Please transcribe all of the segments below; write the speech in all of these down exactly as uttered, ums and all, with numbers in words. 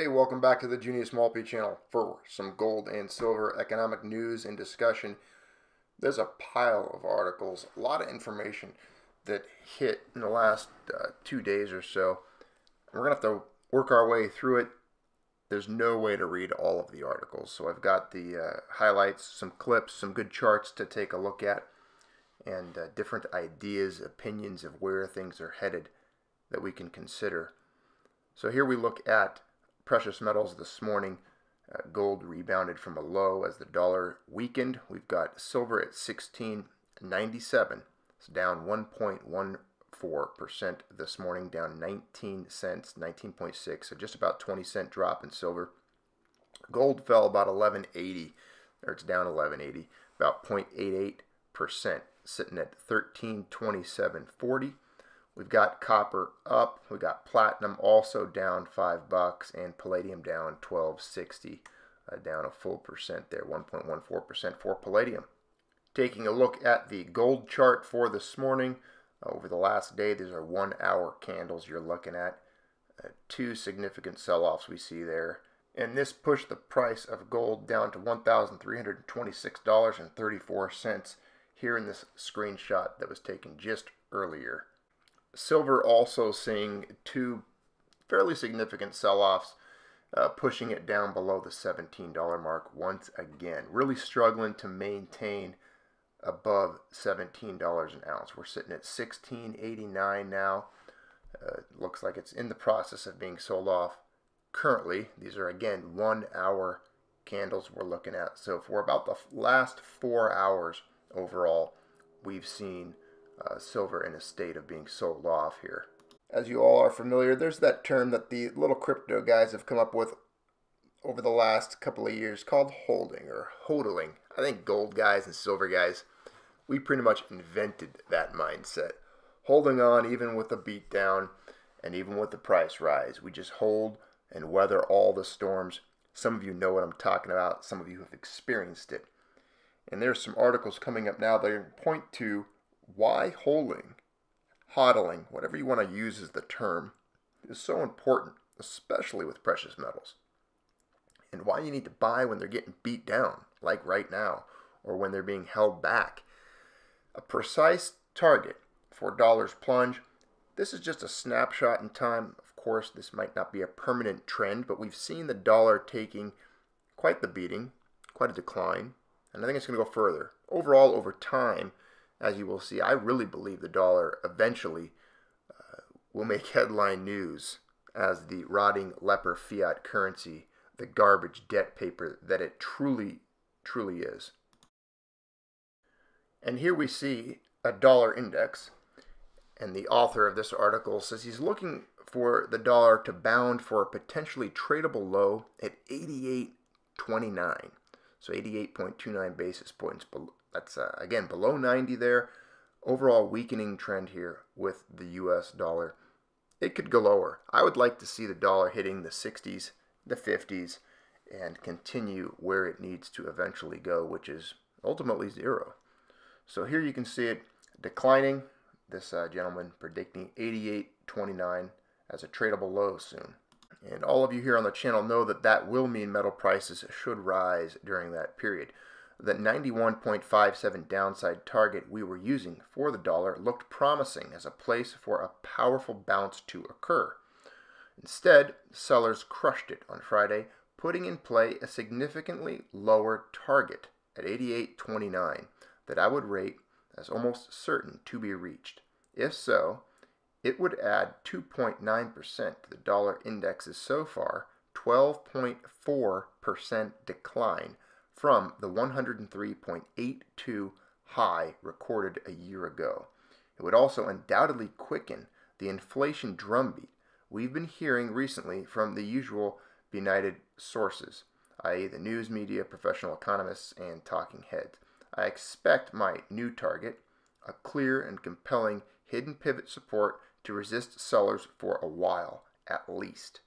Hey, welcome back to the Junius Maltby channel for some gold and silver economic news and discussion. There's a pile of articles, a lot of information that hit in the last uh, two days or so. We're going to have to work our way through it. There's no way to read all of the articles, so I've got the uh, highlights, some clips, some good charts to take a look at, and uh, different ideas, opinions of where things are headed that we can consider. So here we look at precious metals this morning. Uh, gold rebounded from a low as the dollar weakened. We've got silver at sixteen ninety-seven. It's down one point one four percent this morning, down nineteen cents, nineteen point six. So just about twenty cent drop in silver. Gold fell about eleven eighty, or it's down eleven eighty, about zero point eight eight percent, sitting at thirteen twenty-seven forty. We've got copper up, we got platinum also down five bucks, and palladium down twelve sixty, uh, down a full percent there, one point one four percent for palladium. Taking a look at the gold chart for this morning, uh, over the last day, these are one-hour candles you're looking at. Uh, two significant sell-offs we see there, and this pushed the price of gold down to one thousand three hundred twenty-six dollars and thirty-four cents here in this screenshot that was taken just earlier. Silver also seeing two fairly significant sell-offs, uh, pushing it down below the seventeen dollar mark once again. Really struggling to maintain above seventeen dollars an ounce. We're sitting at sixteen eighty-nine now. Uh, looks like it's in the process of being sold off currently. These are, again, one-hour candles we're looking at. So for about the last four hours overall, we've seen Uh, silver in a state of being sold off here. As you all are familiar, there's that term that the little crypto guys have come up with over the last couple of years called holding or hodling. I think gold guys and silver guys, we pretty much invented that mindset. Holding on even with the beatdown and even with the price rise. We just hold and weather all the storms. Some of you know what I'm talking about. Some of you have experienced it. And there's some articles coming up now that point to why holding, hodling, whatever you want to use as the term, is so important, especially with precious metals. And why you need to buy when they're getting beat down, like right now, or when they're being held back. A precise target for dollar's plunge. This is just a snapshot in time. Of course, this might not be a permanent trend, but we've seen the dollar taking quite the beating, quite a decline, and I think it's going to go further. Overall, over time, as you will see, I really believe the dollar eventually uh, will make headline news as the rotting leper fiat currency, the garbage debt paper that it truly, truly is. And here we see a dollar index, and the author of this article says he's looking for the dollar to bound for a potentially tradable low at eighty-eight twenty-nine, so eighty-eight point two nine basis points below. That's, uh, again, below ninety there. Overall weakening trend here with the U S dollar. It could go lower. I would like to see the dollar hitting the sixties, the fifties, and continue where it needs to eventually go, which is ultimately zero. So here you can see it declining. This uh, gentleman predicting eighty-eight twenty-nine as a tradable low soon. And all of you here on the channel know that that will mean metal prices should rise during that period. The ninety-one point five seven downside target we were using for the dollar looked promising as a place for a powerful bounce to occur. Instead, sellers crushed it on Friday, putting in play a significantly lower target at eighty-eight twenty-nine that I would rate as almost certain to be reached. If so, it would add two point nine percent to the dollar index's so far twelve point four percent decline from the one hundred three point eight two high recorded a year ago. It would also undoubtedly quicken the inflation drumbeat we've been hearing recently from the usual benighted sources, that is the news media, professional economists, and talking heads. I expect my new target, a clear and compelling hidden pivot support, to resist sellers for a while at least.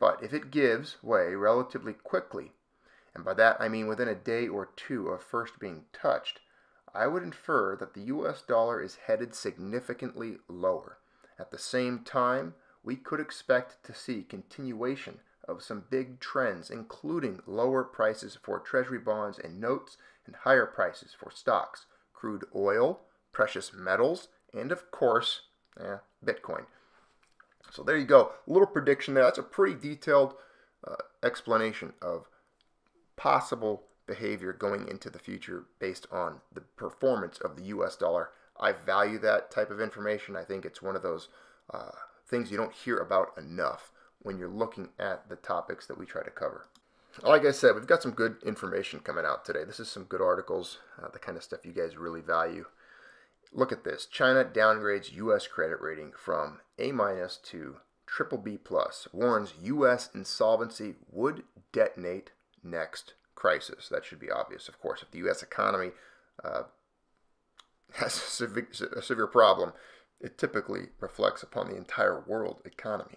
But if it gives way relatively quickly, and by that I mean within a day or two of first being touched, I would infer that the U S dollar is headed significantly lower. At the same time, we could expect to see continuation of some big trends, including lower prices for treasury bonds and notes and higher prices for stocks, crude oil, precious metals, and of course, eh, Bitcoin. So there you go. A little prediction there. That's a pretty detailed uh, explanation of possible behavior going into the future based on the performance of the U S dollar. I value that type of information. I think it's one of those uh, things you don't hear about enough when you're looking at the topics that we try to cover. Like I said, we've got some good information coming out today. This is some good articles, uh, the kind of stuff you guys really value. Look at this. China downgrades U S credit rating from A- to triple B plus, warns U S insolvency would detonate next crisis. That should be obvious, of course. If the U S economy uh, has a severe, a severe problem, it typically reflects upon the entire world economy.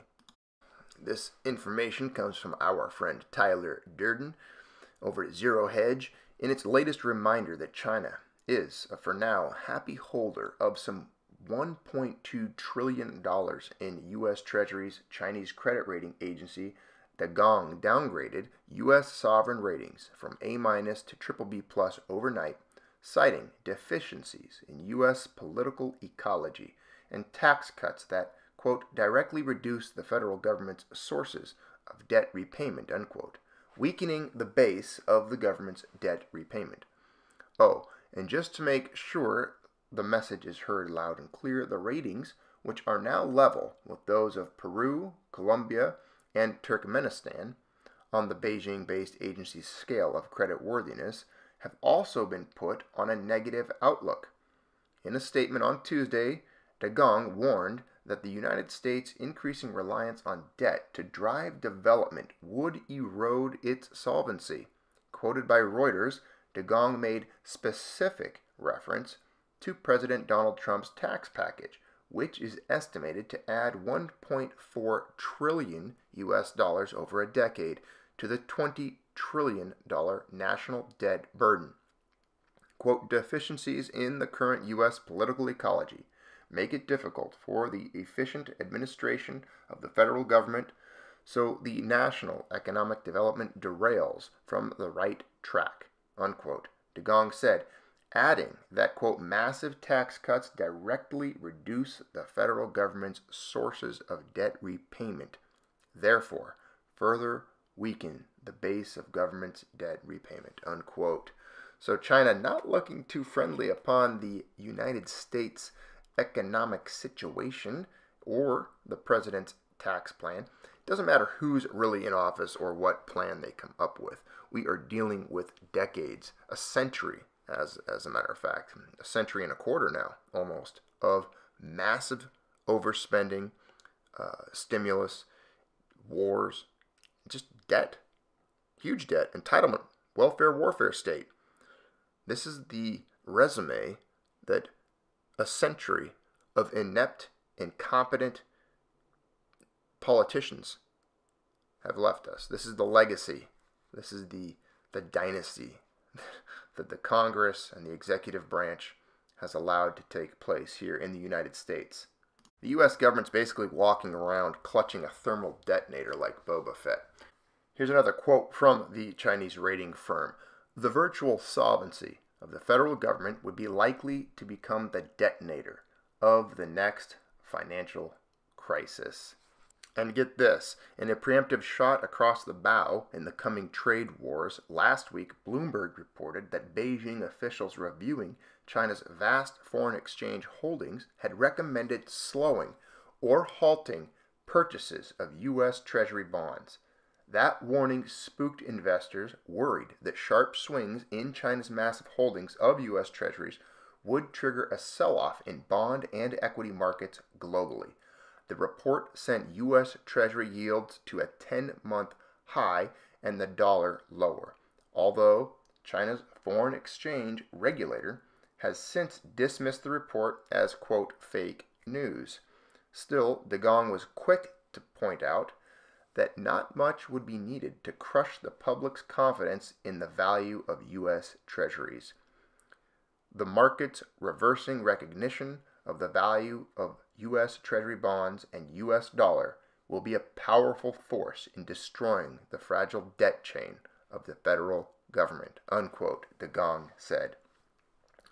This information comes from our friend Tyler Durden over at Zero Hedge in its latest reminder that China is, a for now, happy holder of some one point two trillion dollars in U S Treasuries. Chinese credit rating agency Dagong downgraded U S sovereign ratings from A- to triple B plus overnight, citing deficiencies in U S political ecology and tax cuts that, quote, directly reduce the federal government's sources of debt repayment, unquote, weakening the base of the government's debt repayment. Oh, and just to make sure the message is heard loud and clear, the ratings, which are now level with those of Peru, Colombia, and Turkmenistan on the Beijing-based agency's scale of creditworthiness, have also been put on a negative outlook. In a statement on Tuesday, Dagong warned that the United States' increasing reliance on debt to drive development would erode its solvency. Quoted by Reuters, Dagong made specific reference to President Donald Trump's tax package, which is estimated to add one point four trillion U S dollars over a decade to the twenty trillion dollar national debt burden. Quote, deficiencies in the current U S political ecology make it difficult for the efficient administration of the federal government, so the national economic development derails from the right track, unquote, Dagong said, adding that, quote, massive tax cuts directly reduce the federal government's sources of debt repayment, therefore further weaken the base of government's debt repayment, unquote. So China not looking too friendly upon the United States economic situation or the president's tax plan. It doesn't matter who's really in office or what plan they come up with. We are dealing with decades, a century, As, as a matter of fact, a century and a quarter now, almost, of massive overspending, uh, stimulus, wars, just debt, huge debt, entitlement, welfare, warfare state. This is the resume that a century of inept, incompetent politicians have left us. This is the legacy. This is the, the dynasty that the Congress and the executive branch has allowed to take place here in the United States. The U S government's basically walking around clutching a thermal detonator like Boba Fett. Here's another quote from the Chinese rating firm. The virtual solvency of the federal government would be likely to become the detonator of the next financial crisis. And get this, in a preemptive shot across the bow in the coming trade wars, last week Bloomberg reported that Beijing officials reviewing China's vast foreign exchange holdings had recommended slowing or halting purchases of U S Treasury bonds. That warning spooked investors worried that sharp swings in China's massive holdings of U S Treasuries would trigger a sell-off in bond and equity markets globally. The report sent U S Treasury yields to a ten-month high and the dollar lower, although China's foreign exchange regulator has since dismissed the report as, quote, fake news. Still, Dagong was quick to point out that not much would be needed to crush the public's confidence in the value of U S Treasuries. The market's reversing recognition of the value of U S Treasury bonds and U S dollar will be a powerful force in destroying the fragile debt chain of the federal government, unquote, Dagong said.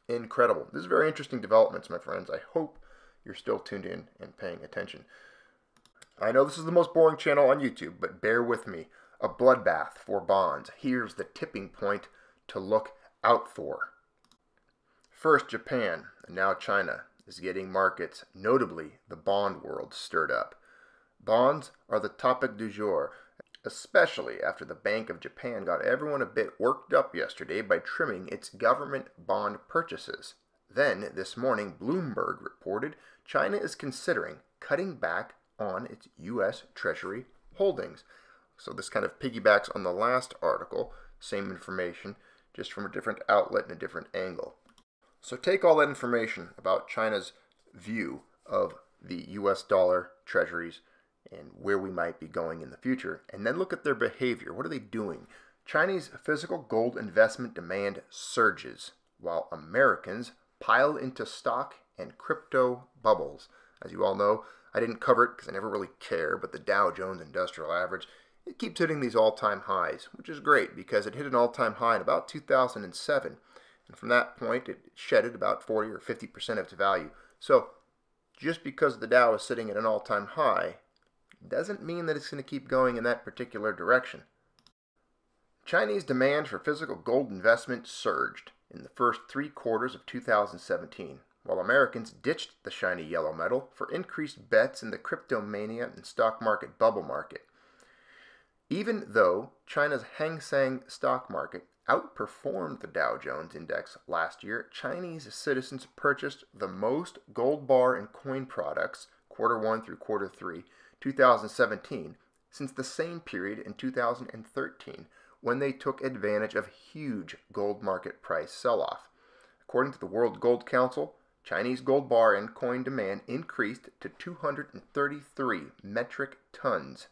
Incredible. This is very interesting developments, my friends. I hope you're still tuned in and paying attention. I know this is the most boring channel on YouTube, but bear with me. A bloodbath for bonds. Here's the tipping point to look out for. First, Japan, and now China, is getting markets, notably the bond world, stirred up. Bonds are the topic du jour, especially after the Bank of Japan got everyone a bit worked up yesterday by trimming its government bond purchases. Then, this morning, Bloomberg reported China is considering cutting back on its U S Treasury holdings. So this kind of piggybacks on the last article, same information, just from a different outlet and a different angle. So take all that information about China's view of the U S dollar treasuries and where we might be going in the future, and then look at their behavior. What are they doing? Chinese physical gold investment demand surges, while Americans pile into stock and crypto bubbles. As you all know, I didn't cover it because I never really care, but the Dow Jones Industrial Average, it keeps hitting these all-time highs, which is great because it hit an all-time high in about two thousand seven. And from that point, it shedded about forty or fifty percent of its value. So just because the Dow is sitting at an all-time high doesn't mean that it's going to keep going in that particular direction. Chinese demand for physical gold investment surged in the first three quarters of two thousand seventeen, while Americans ditched the shiny yellow metal for increased bets in the cryptomania and stock market bubble market. Even though China's Hang Seng stock market outperformed the Dow Jones Index last year, Chinese citizens purchased the most gold bar and coin products quarter one through quarter three, two thousand seventeen, since the same period in two thousand thirteen, when they took advantage of huge gold market price sell-off. According to the World Gold Council, Chinese gold bar and coin demand increased to two hundred thirty-three metric tons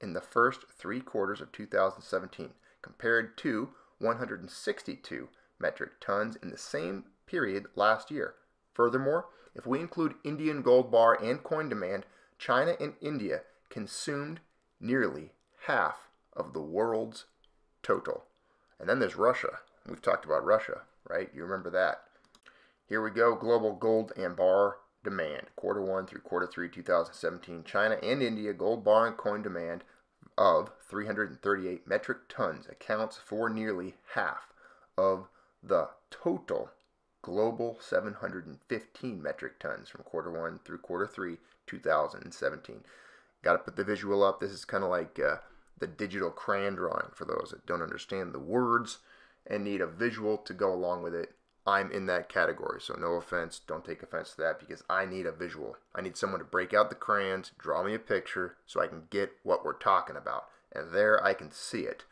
in the first three quarters of two thousand seventeen, compared to one hundred sixty-two metric tons in the same period last year. Furthermore, if we include Indian gold bar and coin demand, China and India consumed nearly half of the world's total. And then there's Russia. We've talked about Russia, right? You remember that. Here we go, global gold and bar demand. Quarter one through quarter three, two thousand seventeen, China and India gold bar and coin demand of three hundred thirty-eight metric tons accounts for nearly half of the total global seven hundred fifteen metric tons from quarter one through quarter three, two thousand seventeen. Got to put the visual up. This is kind of like uh, the digital crayon drawing for those that don't understand the words and need a visual to go along with it. I'm in that category, so no offense. Don't take offense to that because I need a visual. I need someone to break out the crayons, draw me a picture so I can get what we're talking about. And there I can see it.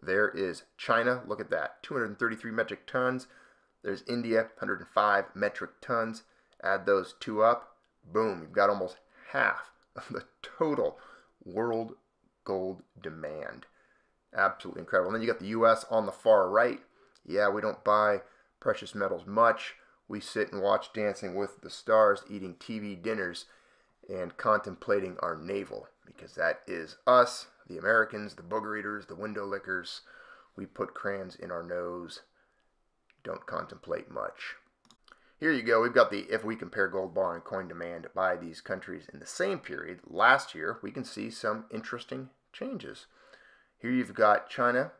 There is China, look at that, two hundred thirty-three metric tons. There's India, one hundred five metric tons. Add those two up, boom, you've got almost half of the total world gold demand. Absolutely incredible. And then you got the U S on the far right. Yeah, we don't buy precious metals much. We sit and watch Dancing with the Stars, eating T V dinners, and contemplating our navel, because that is us, the Americans, the booger eaters, the window lickers. We put crayons in our nose. Don't contemplate much. Here you go. We've got the, if we compare gold bar and coin demand by these countries in the same period last year, we can see some interesting changes. Here you've got China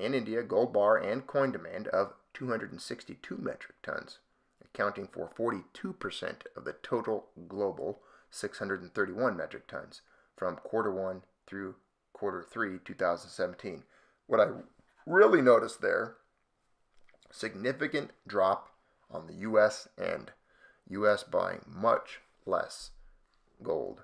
and India gold bar and coin demand of two hundred sixty-two metric tons, accounting for forty-two percent of the total global six hundred thirty-one metric tons from quarter one through quarter three, two thousand seventeen. What I really noticed there, significant drop on the U S end. U S buying much less gold.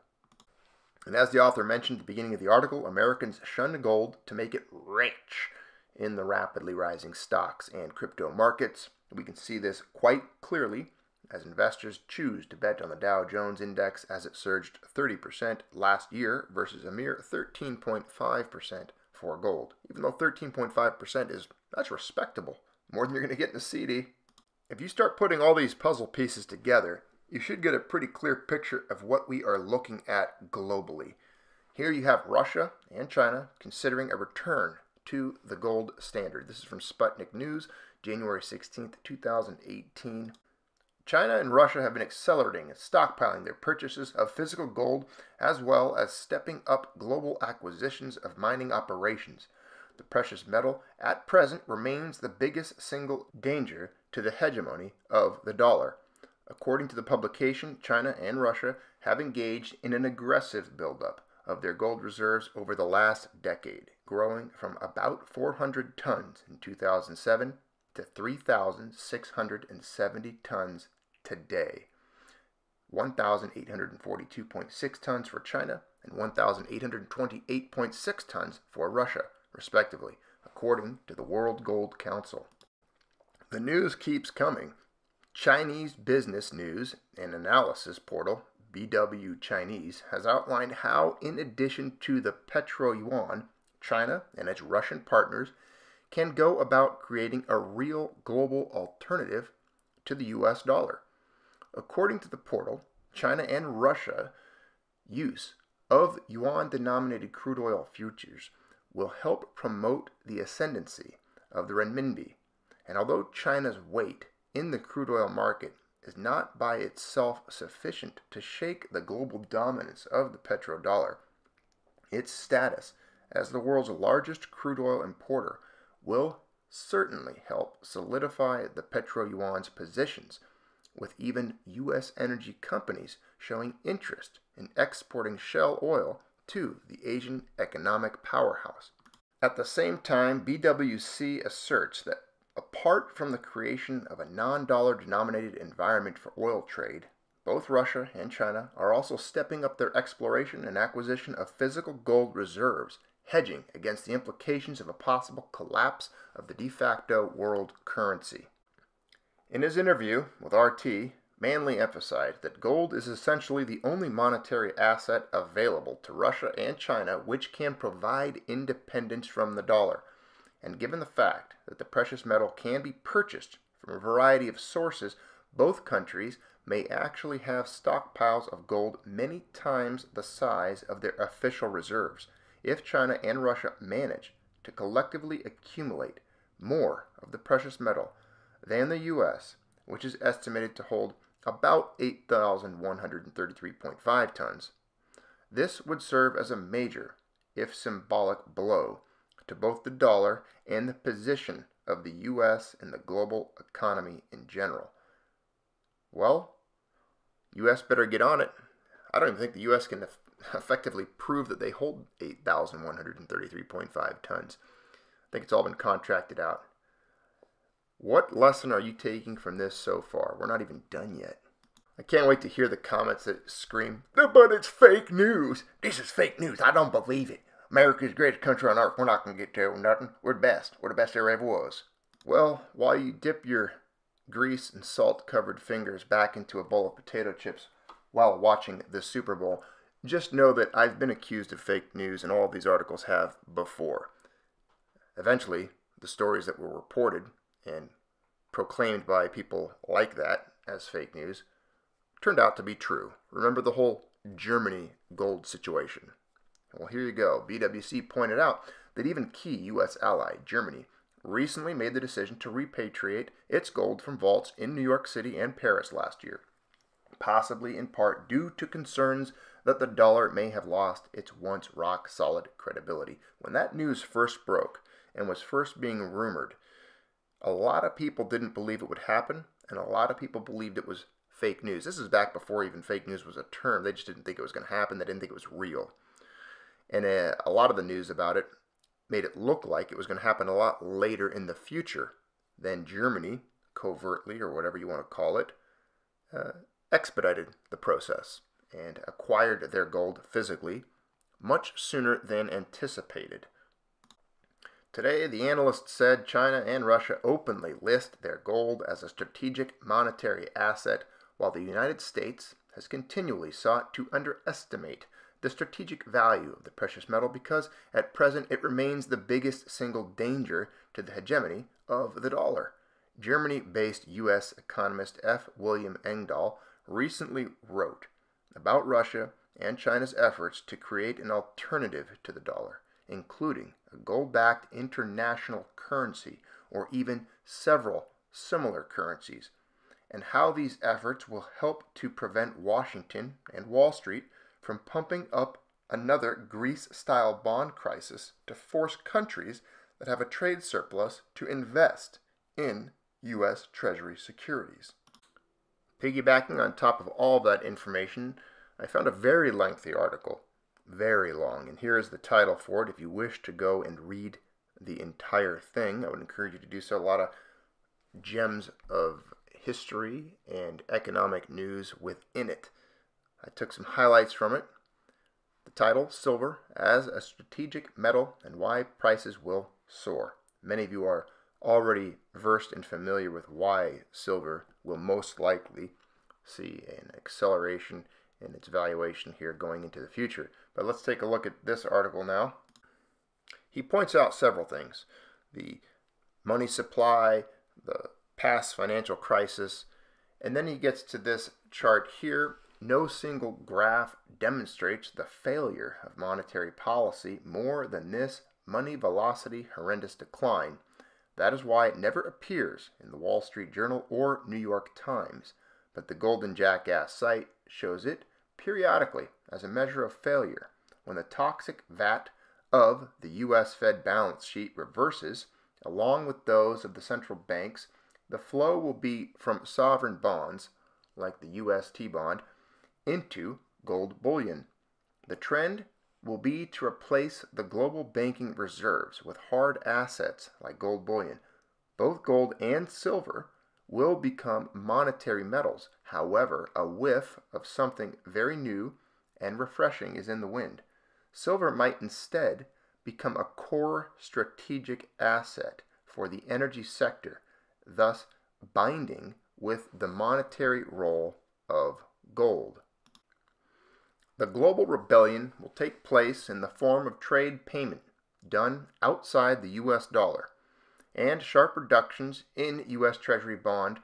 And as the author mentioned at the beginning of the article, Americans shunned gold to make it rich in the rapidly rising stocks and crypto markets. We can see this quite clearly as investors choose to bet on the Dow Jones Index as it surged thirty percent last year versus a mere thirteen point five percent for gold. Even though thirteen point five percent is, that's respectable. More than you're going to get in a C D. If you start putting all these puzzle pieces together, you should get a pretty clear picture of what we are looking at globally. Here you have Russia and China considering a return to the gold standard. This is from Sputnik News, January sixteenth, two thousand eighteen. China and Russia have been accelerating and stockpiling their purchases of physical gold, as well as stepping up global acquisitions of mining operations. The precious metal at present remains the biggest single danger to the hegemony of the dollar. According to the publication, China and Russia have engaged in an aggressive buildup of their gold reserves over the last decade, growing from about four hundred tons in two thousand seven to three thousand six hundred seventy tons today. one thousand eight hundred forty-two point six tons for China and one thousand eight hundred twenty-eight point six tons for Russia, respectively, according to the World Gold Council. The news keeps coming. Chinese business news and analysis portal B W Chinese has outlined how, in addition to the petro-yuan, China and its Russian partners can go about creating a real global alternative to the U S dollar. According to the portal, China and Russia's use of yuan-denominated crude oil futures will help promote the ascendancy of the renminbi. And although China's weight in the crude oil market is not by itself sufficient to shake the global dominance of the petrodollar, its status as the world's largest crude oil importer will certainly help solidify the petro-yuan's positions, with even U S energy companies showing interest in exporting shale oil to the Asian economic powerhouse. At the same time, B W C asserts that apart from the creation of a non-dollar denominated environment for oil trade, both Russia and China are also stepping up their exploration and acquisition of physical gold reserves, hedging against the implications of a possible collapse of the de facto world currency. In his interview with R T, Manley emphasized that gold is essentially the only monetary asset available to Russia and China which can provide independence from the dollar. And given the fact that the precious metal can be purchased from a variety of sources, both countries may actually have stockpiles of gold many times the size of their official reserves, if China and Russia manage to collectively accumulate more of the precious metal than the U S, which is estimated to hold about eight thousand one hundred thirty-three point five tons. This would serve as a major, if symbolic, blow to both the dollar and the position of the U S and the global economy in general. Well, U S better get on it. I don't even think the U S can effectively prove that they hold eight thousand one hundred thirty-three point five tons. I think it's all been contracted out. What lesson are you taking from this so far? We're not even done yet. I can't wait to hear the comments that scream, no, but it's fake news. This is fake news. I don't believe it. America's greatest country on earth. We're not going to get terrible nothing. We're the best. We're the best there ever was. Well, while you dip your grease and salt-covered fingers back into a bowl of potato chips while watching the Super Bowl, just know that I've been accused of fake news, and all of these articles have before. Eventually, the stories that were reported and proclaimed by people like that as fake news turned out to be true. Remember the whole Germany gold situation. Well, here you go. B W C pointed out that even key U S ally, Germany, recently made the decision to repatriate its gold from vaults in New York City and Paris last year, possibly in part due to concerns that the dollar may have lost its once rock-solid credibility. When that news first broke and was first being rumored, a lot of people didn't believe it would happen, and a lot of people believed it was fake news. This is back before even fake news was a term. They just didn't think it was going to happen. They didn't think it was real. And a, a lot of the news about it made it look like it was going to happen a lot later in the future than Germany, covertly or whatever you want to call it, uh, expedited the process and acquired their gold physically much sooner than anticipated. Today, the analyst said China and Russia openly list their gold as a strategic monetary asset, while the United States has continually sought to underestimate the strategic value of the precious metal because at present it remains the biggest single danger to the hegemony of the dollar. Germany-based U S economist F William Engdahl recently wrote about Russia and China's efforts to create an alternative to the dollar, including a gold-backed international currency or even several similar currencies, and how these efforts will help to prevent Washington and Wall Street from pumping up another Greece-style bond crisis to force countries that have a trade surplus to invest in U S Treasury securities. Piggybacking on top of all that information, I found a very lengthy article, very long, and here is the title for it. If you wish to go and read the entire thing, I would encourage you to do so. A lot of gems of history and economic news within it. I took some highlights from it. The title, Silver as a Strategic Metal and Why Prices Will Soar. Many of you are already versed and familiar with why silver will most likely see an acceleration in its valuation here going into the future. But let's take a look at this article now. He points out several things. The money supply, the past financial crisis, and then he gets to this chart here. No single graph demonstrates the failure of monetary policy more than this money velocity horrendous decline. That is why it never appears in the Wall Street Journal or New York Times, but the Golden Jackass site shows it periodically as a measure of failure. When the toxic vat of the U S Fed balance sheet reverses, along with those of the central banks, the flow will be from sovereign bonds, like the U S T-bond, into gold bullion. The trend will be to replace the global banking reserves with hard assets like gold bullion. Both gold and silver will become monetary metals. However, a whiff of something very new and refreshing is in the wind. Silver might instead become a core strategic asset for the energy sector, thus binding with the monetary role of gold. The global rebellion will take place in the form of trade payment done outside the U S dollar and sharp reductions in U S Treasury bond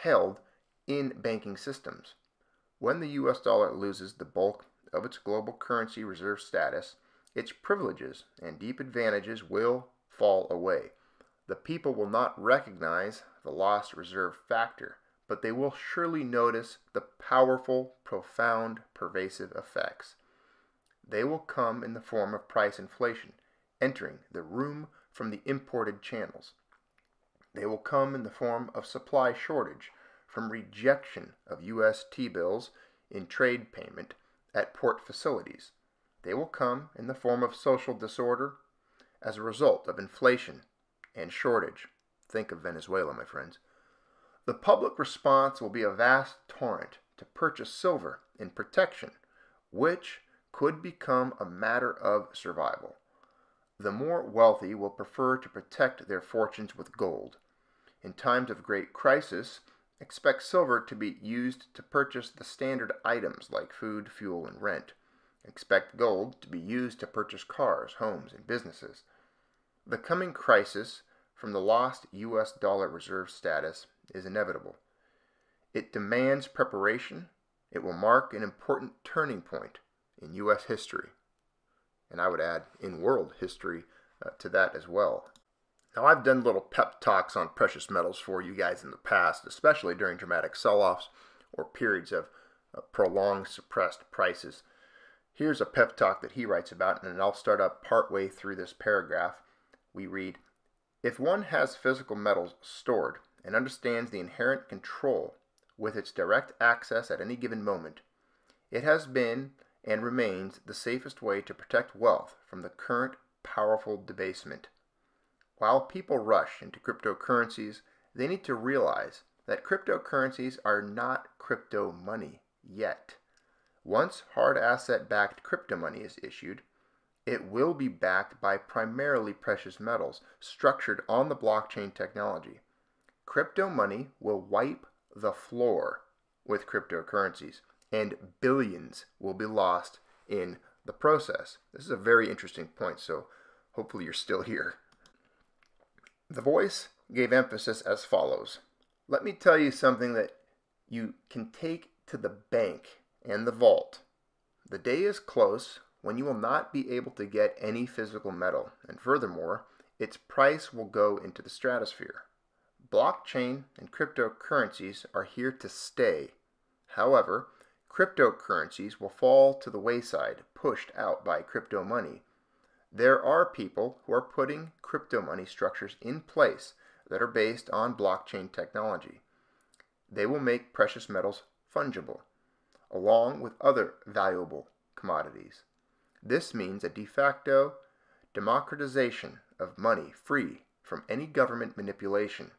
held in banking systems. When the U S dollar loses the bulk of its global currency reserve status, its privileges and deep advantages will fall away. The people will not recognize the lost reserve factor, but they will surely notice the powerful, profound, pervasive effects. They will come in the form of price inflation, entering the room from the imported channels. They will come in the form of supply shortage, from rejection of U S T-bills in trade payment at port facilities. They will come in the form of social disorder as a result of inflation and shortage. Think of Venezuela, my friends. The public response will be a vast torrent to purchase silver in protection, which could become a matter of survival. The more wealthy will prefer to protect their fortunes with gold. In times of great crisis, expect silver to be used to purchase the standard items like food, fuel, and rent. Expect gold to be used to purchase cars, homes, and businesses. The coming crisis from the lost U S dollar reserve status is inevitable. It demands preparation. It will mark an important turning point in U S history, and I would add in world history uh, to that as well. Now, I've done little pep talks on precious metals for you guys in the past, especially during dramatic sell-offs or periods of uh, prolonged suppressed prices. Here's a pep talk that he writes about, and I'll start up partway through this paragraph. We read, "If one has physical metals stored and understands the inherent control with its direct access at any given moment, it has been and remains the safest way to protect wealth from the current powerful debasement. While people rush into cryptocurrencies, they need to realize that cryptocurrencies are not crypto money yet. Once hard asset-backed crypto money is issued, it will be backed by primarily precious metals structured on the blockchain technology. Crypto money will wipe the floor with cryptocurrencies, and billions will be lost in the process." This is a very interesting point, so hopefully you're still here. The Voice gave emphasis as follows. "Let me tell you something that you can take to the bank and the vault. The day is close when you will not be able to get any physical metal, and furthermore, its price will go into the stratosphere. Blockchain and cryptocurrencies are here to stay. However, cryptocurrencies will fall to the wayside, pushed out by crypto money. There are people who are putting crypto money structures in place that are based on blockchain technology. They will make precious metals fungible, along with other valuable commodities. This means a de facto democratization of money free from any government manipulation,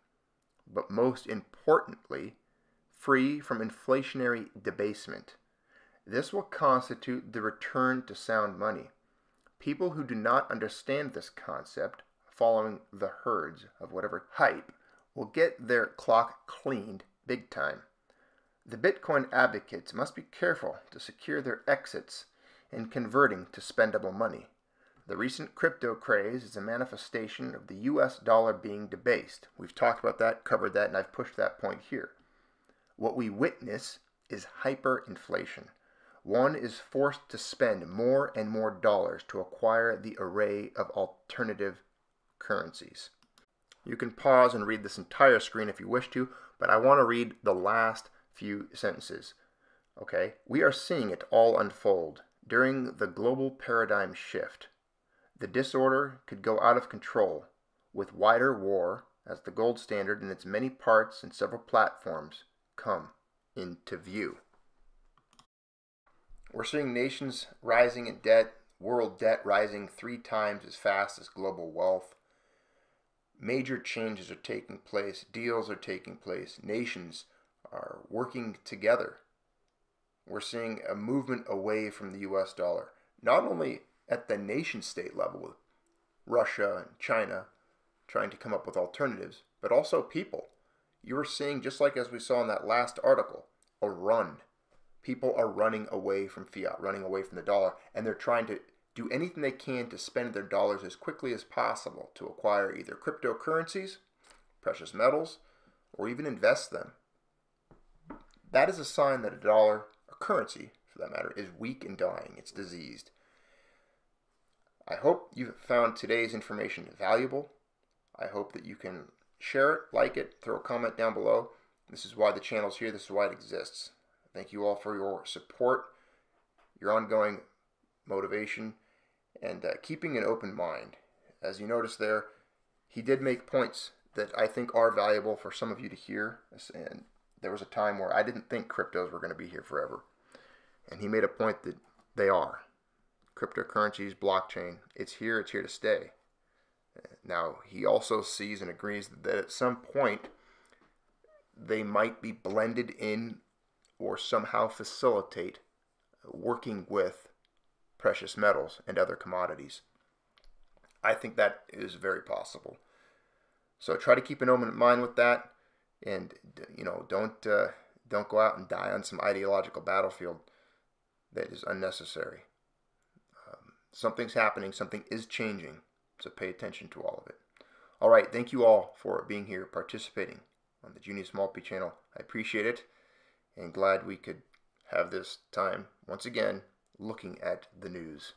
but most importantly, free from inflationary debasement. This will constitute the return to sound money. People who do not understand this concept, following the herds of whatever hype, will get their clock cleaned big time. The Bitcoin advocates must be careful to secure their exits in converting to spendable money. The recent crypto craze is a manifestation of the U S dollar being debased. We've talked about that, covered that, and I've pushed that point here. What we witness is hyperinflation. One is forced to spend more and more dollars to acquire the array of alternative currencies. You can pause and read this entire screen if you wish to, but I want to read the last few sentences. Okay, we are seeing it all unfold during the global paradigm shift. The disorder could go out of control with wider war as the gold standard in its many parts and several platforms come into view. We're seeing nations rising in debt, world debt rising three times as fast as global wealth. Major changes are taking place, deals are taking place, nations are working together. We're seeing a movement away from the U S dollar, not only at the nation state level with Russia and China trying to come up with alternatives, but also people. You're seeing, just like as we saw in that last article, a run. People are running away from fiat, running away from the dollar, and they're trying to do anything they can to spend their dollars as quickly as possible to acquire either cryptocurrencies, precious metals, or even invest them. That is a sign that a dollar, a currency for that matter, is weak and dying. It's diseased. I hope you found today's information valuable. I hope that you can share it, like it, throw a comment down below. This is why the channel's here. This is why it exists. Thank you all for your support, your ongoing motivation, and uh, keeping an open mind. As you notice there, he did make points that I think are valuable for some of you to hear. And there was a time where I didn't think cryptos were going to be here forever. And he made a point that they are. Cryptocurrencies, blockchain, it's here, it's here to stay. Now, he also sees and agrees that at some point, they might be blended in or somehow facilitate working with precious metals and other commodities. I think that is very possible. So try to keep an open mind with that, and you know, don't uh, don't go out and die on some ideological battlefield that is unnecessary. Um, something's happening, something is changing, so pay attention to all of it. All right, thank you all for being here, participating on the Junius Maltby channel. I appreciate it. And glad we could have this time, once again, looking at the news.